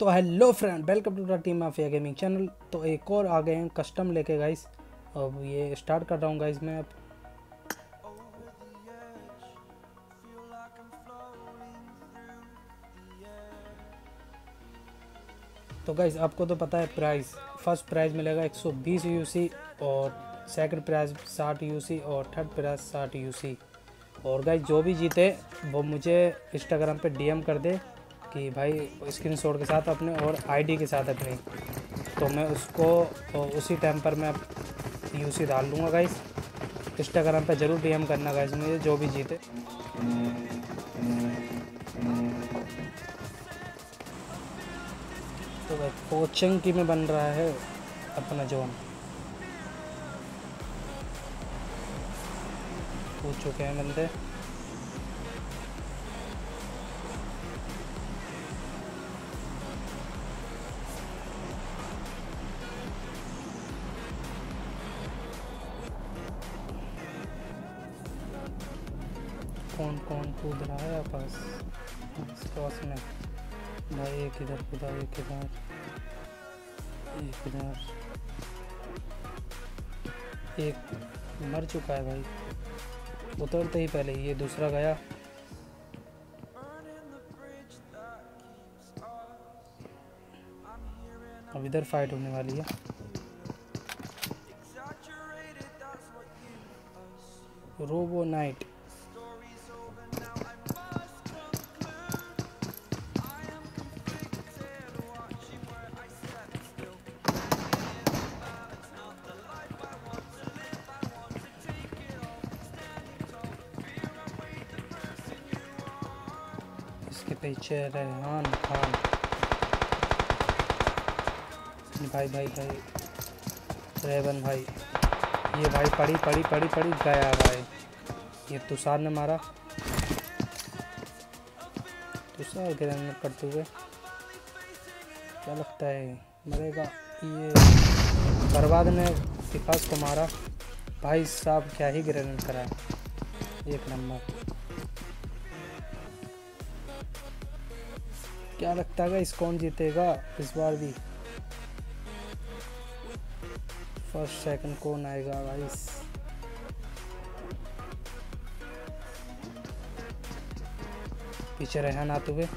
तो hello friend, welcome to the team mafia gaming channel. तो एक और आ गए हैं कस्टम लेके गाइस। अब ये स्टार्ट कर रहा हूँ गाइस मैं। अब तो गाइस आपको तो पता है प्राइस, फर्स्ट प्राइज़ मिलेगा 120 यूसी और सेकंड प्राइज़ 60 यूसी और थर्ड प्राइज़ 60 यूसी। और गाइस जो भी जीते वो मुझे इंस्टाग्राम पे डीएम कर दे कि भाई स्क्रीनशॉट के साथ अपने और आईडी के साथ अपने, तो मैं उसको उसी टाइम पर मैं यूसी डाल लूँगा गाइस। इंस्टाग्राम पे ज़रूर डीएम करना गाइस मुझे, जो भी जीते। तो भाई कोचिंग की में बन रहा है अपना जोन, पूछ चुके हैं बंदे। कौन कौन कूद रहा है आपस पास में भाई? एक इधर कूदा, एक इधर, एक इधर, एक मर चुका है भाई उतरते ही पहले। ये दूसरा गया, अब इधर फाइट होने वाली है। रोबो नाइट के पीछे रेहान खान भाई, भाई भाई रेहन भाई, ये भाई पड़ी पड़ी पड़ी पड़ी गया भाई। ये तुषार ने मारा, तुषार ग्रेनेड करते हुए, क्या लगता है मरेगा? ये बर्बाद ने विकास को मारा भाई साहब, क्या ही ग्रेनेड करा, एक नंबर। क्या लगता है इस कौन जीतेगा इस बार भी? फर्स्ट सेकंड कौन आएगा गाइस? पीछे रहन आते हुए,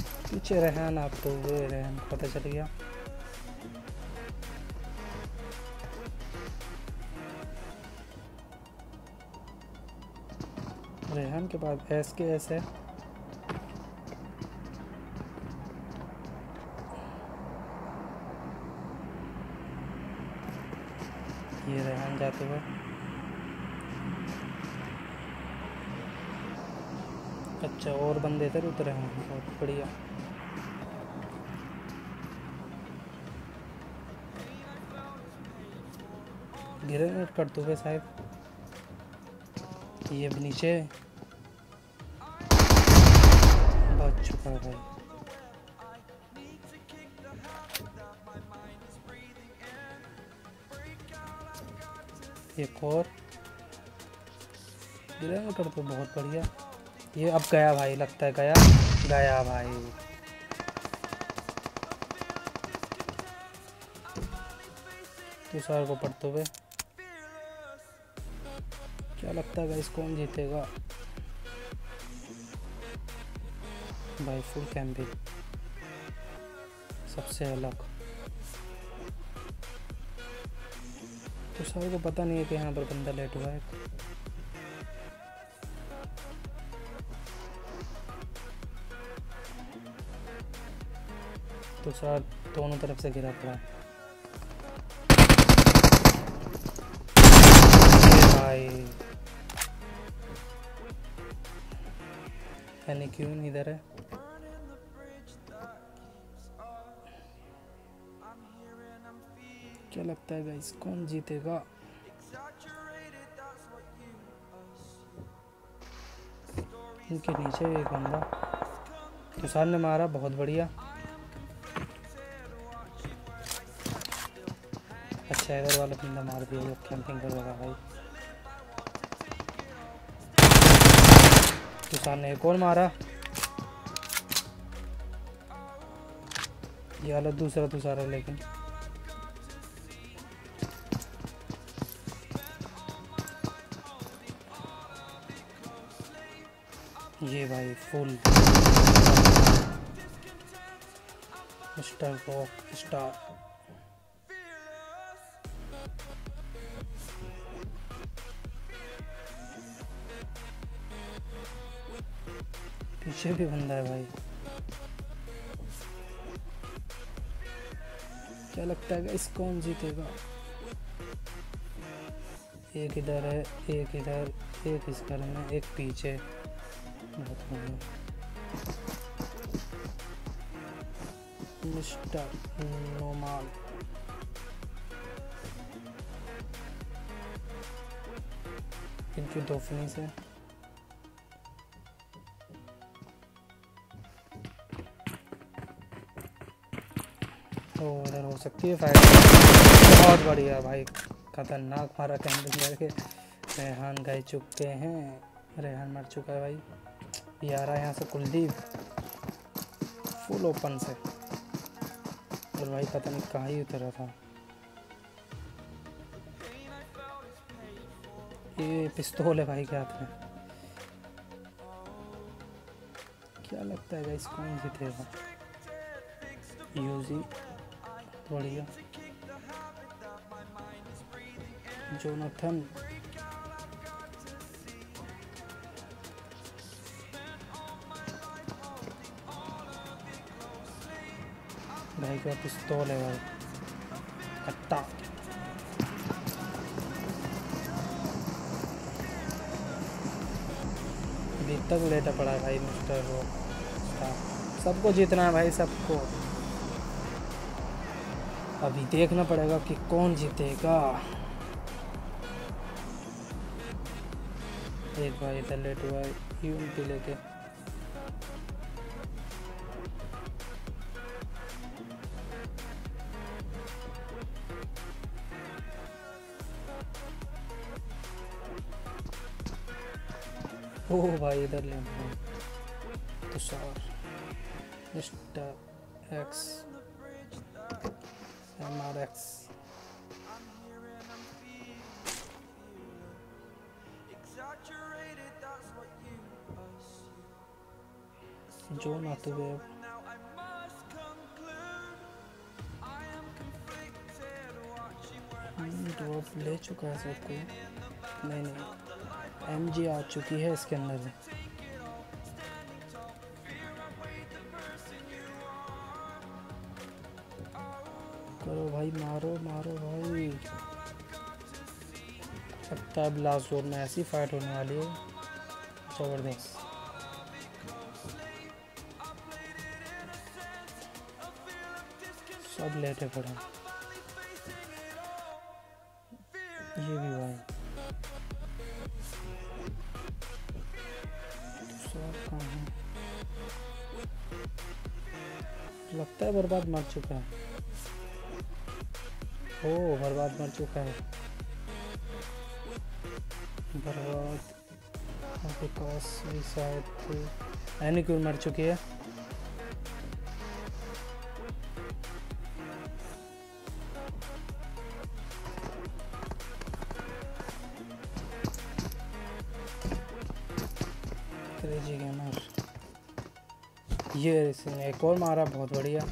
पीछे रहन आते हुए, रहन पता चल गया। रहन के बाद एस के एस है, ये रेहान जाते हुए। अच्छा और बंदे इधर उतरे हैं, बहुत बढ़िया। ग्रेनेड करते हुए साहब, ये भी नीचे बच चुका है भाई। एक और ग्रेनेड कर तो बहुत बढ़िया। ये अब गया भाई, लगता है गया, गया भाई। तुषार को पड़ते हुए, क्या लगता है गाइस कौन जीतेगा भाई? फुल कैंपिंग सबसे अलग। तुषार को पता नहीं है कि यहाँ पर बंदा लेट हुआ है। तुषार दोनों तरफ से गिरा पड़ा भाई। यानी क्यों नहीं इधर है? क्या लगता है गाइस कौन जीतेगा? इनके नीचे एक बंदा, तुषार ने मारा, बहुत बढ़िया। अच्छा इधर वाला बंदा मार दिया जो कैंपिंग कर रहा भाई। तुषार ने एक और मारा, ये वाला दूसरा तो सारा, लेकिन ये भाई फुल स्टार बॉक्स स्टार। पीछे भी बंदा है भाई, क्या लगता है गाइस कौन जीतेगा? एक इधर है, एक इधर, एक इस घर में, एक पीछे। मिस्टर नोमाल इनकी दो फिनिश है। तो उधर हो सकती है फाइट। बहुत बढ़िया भाई, खतरनाक मारा कैंडल के। रेहान गए चुके हैं, रेहान मर चुका है भाई। ये आ रहा है यहाँ से कुलदीप फुल ओपन से, और भाई पता नहीं कहाँ ही उतरा था। ये पिस्तौल है भाई क्या था? क्या लगता है गाइस कौन जीतेगा? यूजी बढ़िया, जोनाथन भाई का पिस्तौल है भाई, कट्टा अभी तक लेटा पड़ा है भाई। मिस्टर वो सबको जीतना है भाई, सबको। अभी देखना पड़ेगा कि कौन जीतेगा। एक भाई इधर लेट हुआ है यूनिटी लेके, ओ भाई इधर ले तुषार मिस्टर एक्स MRX। जो नाते हुए ड्रॉप ले चुका है सब कोई। नहीं MG आ चुकी है इसके अंदर। करो भाई, मारो मारो भाई। लगता है लास्ट जोन में ऐसी फाइट होने वाली है जबरदस्त। सब लेटे पड़े। ये भी भाई सब कहाँ है? लगता है बर्बाद मर चुका है। ओ बर्बाद मर चुका है, बर्बाद विकास भी शायद यानी क्यों मर चुकी है। क्रेजी गेमर ये इसने एक और मारा, बहुत बढ़िया।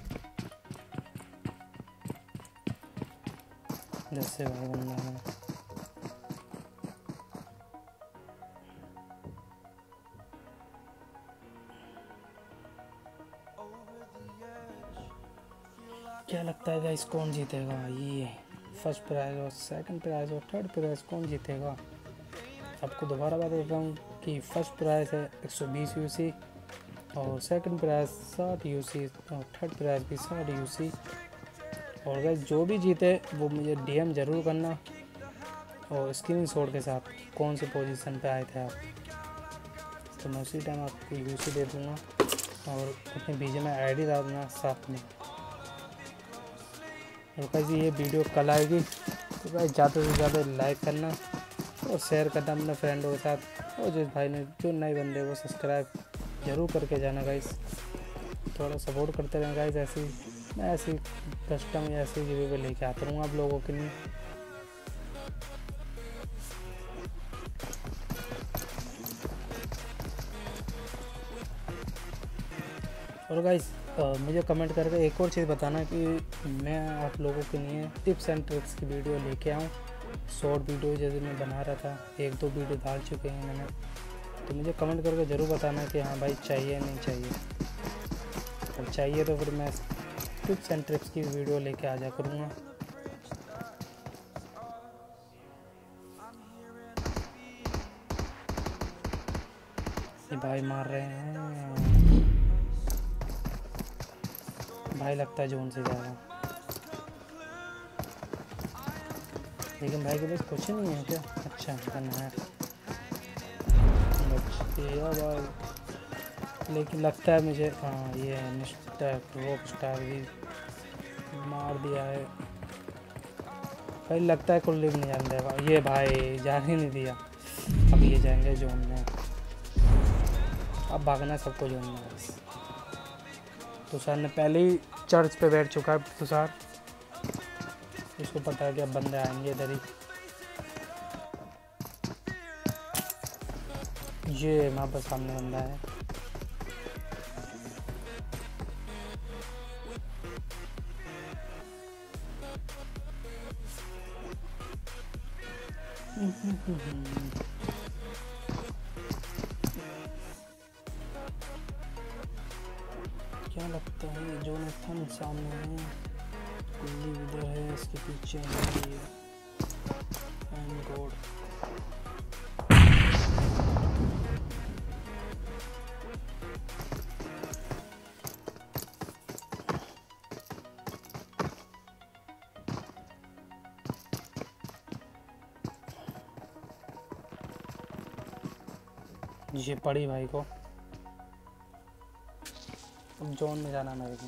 जैसे भाई बंदा है क्या लगता है गाइस कौन जीतेगा? ये फर्स्ट प्राइज और सेकंड प्राइज और थर्ड प्राइज कौन जीतेगा? आपको दोबारा बता देता हूँ कि फर्स्ट प्राइज है 120 UC और सेकंड प्राइज 60 UC और थर्ड प्राइज भी 60 UC। और गाइस जो भी जीते वो मुझे DM ज़रूर करना, और स्क्रीनशॉट के साथ कौन से पोजीशन पे आए थे आप, तो मैं उसी टाइम आपको UC दे दूँगा। और अपने बीजे में ID डाल देना साथ में। और गाइस ये वीडियो कल आएगी, तो गाइस ज़्यादा से ज़्यादा लाइक करना और शेयर करना अपने फ्रेंडों के साथ। और जिस भाई ने जो नए बंदे वो सब्सक्राइब जरूर करके जाना गाइस, थोड़ा सपोर्ट करते रहें गाइस ऐसी मैं ऐसे कस्टम ऐसे गिव अवे लेके आता रहूँगा आप लोगों के लिए। और गाइस मुझे कमेंट करके एक और चीज़ बताना कि मैं आप लोगों के लिए टिप्स एंड ट्रिक्स की वीडियो लेके आऊँ। शॉर्ट वीडियो जैसे मैं बना रहा था, एक दो वीडियो डाल चुके हैं मैंने, तो मुझे कमेंट करके ज़रूर बताना कि हाँ भाई चाहिए नहीं चाहिए, और चाहिए तो फिर मैं टिप्स एंड ट्रिक्स की वीडियो लेके आ जा करूँगा। भाई मार रहे हैं भाई, लगता है जोन से जा रहा है, लेकिन भाई के पास कुछ नहीं है क्या? अच्छा भाई, लेकिन लगता है मुझे हाँ ये रॉक स्टार भी मार दिया है भाई, लगता है कुल्ली भी नहीं जान रहा है ये भाई, जान ही नहीं दिया। अब ये जाएंगे जोन में, अब भागना सबको जोन में। तुषार ने पहले ही चर्च पे बैठ चुका है, तुषार इसको पता है कि अब बंदे आएंगे इधर ही। ये वहाँ पर सामने बंदा है, क्या लगता है जो नथन सामने है, कुल्ली उधर है, इसके पीछे है। ये पड़ी भाई को, अब जोन में जाना मेरे को।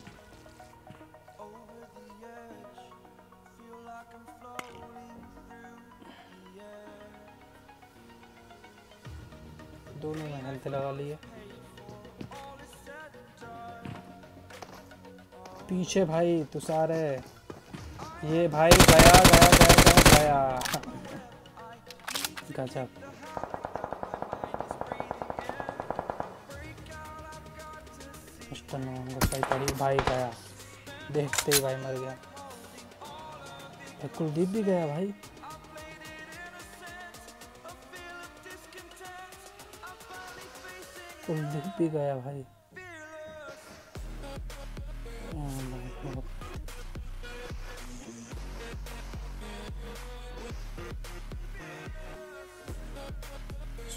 दोनों में हेल्थ लगा लिए। पीछे भाई तुषार है, ये भाई गया गया गया गया गया, गजब। भाई गया, देखते ही भाई मर गया, कुलदीप भी गया भाई। कुलदीप भी गया भाई,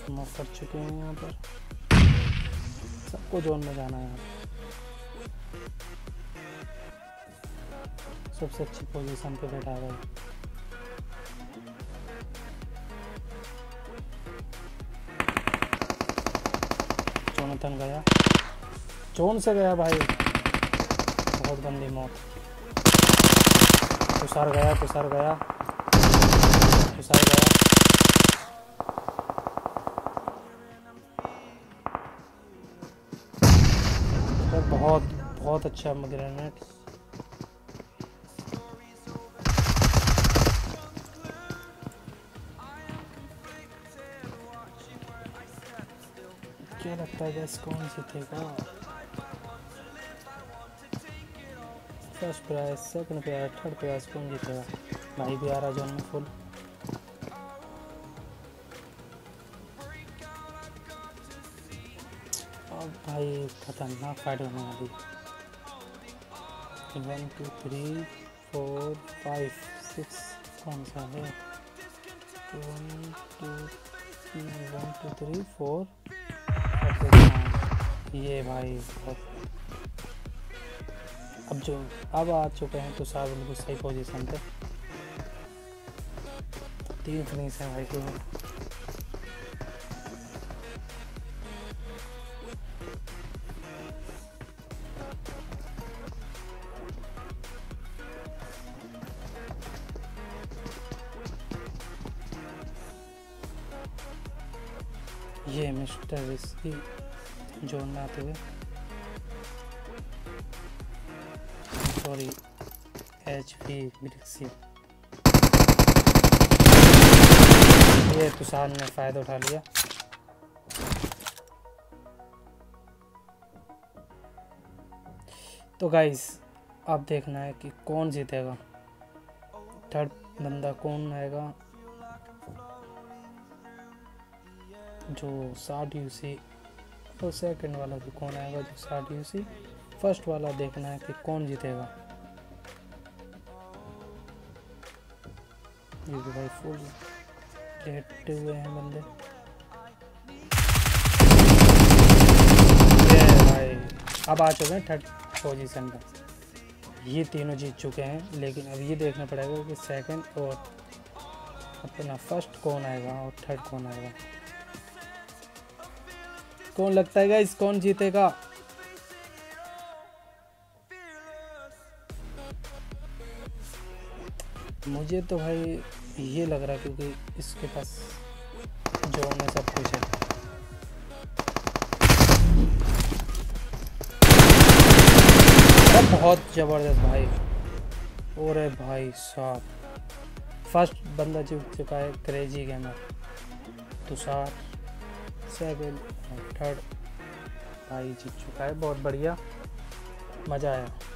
स्मोक कर चुके हैं यहाँ पर, सबको जोन में जाना है। सबसे अच्छी पोजीशन पे बैठा हुआ है। जोनथन गया, जोन से गया भाई, बहुत गंदी मौत। तुषार गया, तुषार गया, तुषार गया, तो बहुत बहुत अच्छा ग्रेनेड। क्या लगता है गैस कौन जीतेगा? First prize, second prize, third prize कौन जीतेगा? भाई भी आ रहा जोन में फुल। अब भाई खतरनाक फाइट होने वाली। 1 2 3 4 5 6 कौन सा है? 1 2 3 4 ये भाई बहुत। अब जो अब आ चुके हैं तो साहब बिल्कुल सही पोजीशन पे, 3 फिनिश है भाई को। ये मिस्टर इसकी जोड़ना आते हुए सॉरी HP मिर्क्सी। ये तुषार ने फायदा उठा लिया। तो गाइस अब देखना है कि कौन जीतेगा, थर्ड बंदा कौन आएगा जो 60 UC, और सेकंड वाला भी कौन आएगा जो 60 UC। फर्स्ट वाला देखना है कि कौन जीतेगा। ये तो भाई फुल लेटे हुए हैं बंदे। भाई अब आ चुके हैं थर्ड पोजीशन पर, ये तीनों जीत चुके हैं। लेकिन अब ये देखना पड़ेगा कि सेकंड और अपना फर्स्ट कौन आएगा और थर्ड कौन आएगा। कौन लगता है गाइस कौन जीतेगा? मुझे तो भाई ये लग रहा है क्योंकि इसके पास जो में सब कुछ है। बहुत जबरदस्त भाई। और भाई साहब फर्स्ट बंदा जीत चुका है crazy gamer Tushar, second third भाई जीत चुका है। बहुत बढ़िया, मज़ा आया।